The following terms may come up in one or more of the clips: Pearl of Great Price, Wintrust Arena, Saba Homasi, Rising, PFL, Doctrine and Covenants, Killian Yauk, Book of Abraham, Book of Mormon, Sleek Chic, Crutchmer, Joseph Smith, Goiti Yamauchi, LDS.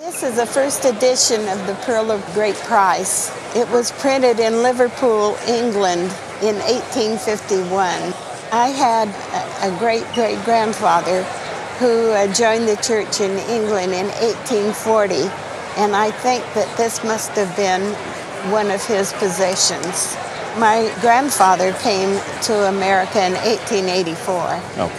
This is the first edition of the Pearl of Great Price. It was printed in Liverpool, England in 1851. I had a great-great-grandfather who joined the church in England in 1840, and I think that this must have been one of his possessions. My grandfather came to America in 1884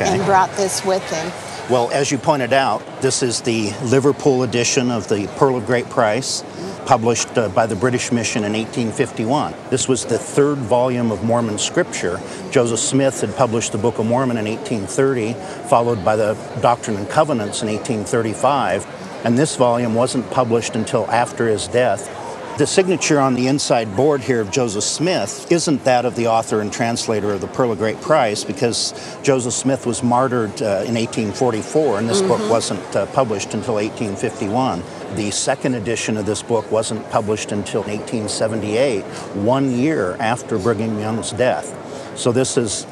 and brought this with him. Well, as you pointed out, this is the Liverpool edition of the Pearl of Great Price, published by the British Mission in 1851. This was the third volume of Mormon scripture. Joseph Smith had published the Book of Mormon in 1830, followed by the Doctrine and Covenants in 1835, and this volume wasn't published until after his death. The signature on the inside board here of Joseph Smith isn't that of the author and translator of the Pearl of Great Price, because Joseph Smith was martyred in 1844, and this book wasn't published until 1851. The second edition of this book wasn't published until 1878, 1 year after Brigham Young's death. So this is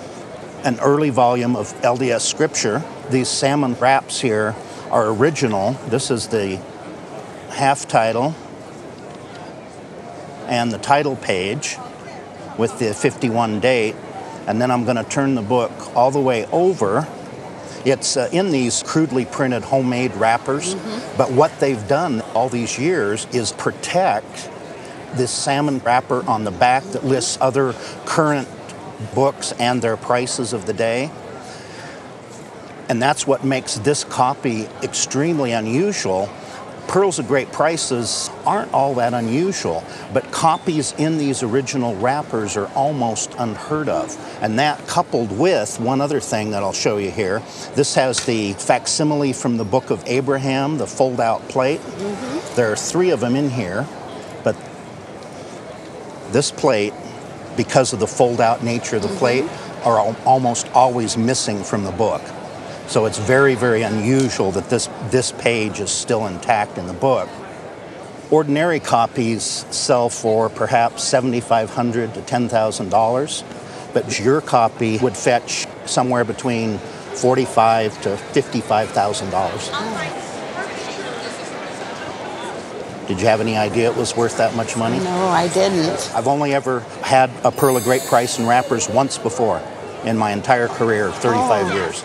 an early volume of LDS scripture. These salmon wraps here are original. This is the half title and the title page with the 51 date, and then I'm going to turn the book all the way over. It's in these crudely printed homemade wrappers, but what they've done all these years is protect this salmon wrapper on the back that lists other current books and their prices of the day. And that's what makes this copy extremely unusual. Pearls of Great Prices aren't all that unusual, but copies in these original wrappers are almost unheard of. And that, coupled with one other thing that I'll show you here, this has the facsimile from the Book of Abraham, the fold-out plate. There are three of them in here, but this plate, because of the fold-out nature of the plate, are almost always missing from the book. So it's very, very unusual that this page is still intact in the book. Ordinary copies sell for perhaps $7,500 to $10,000, but your copy would fetch somewhere between $45,000 to $55,000. Did you have any idea it was worth that much money? No, I didn't. I've only ever had a Pearl of Great Price in wrappers once before in my entire career of 35 years.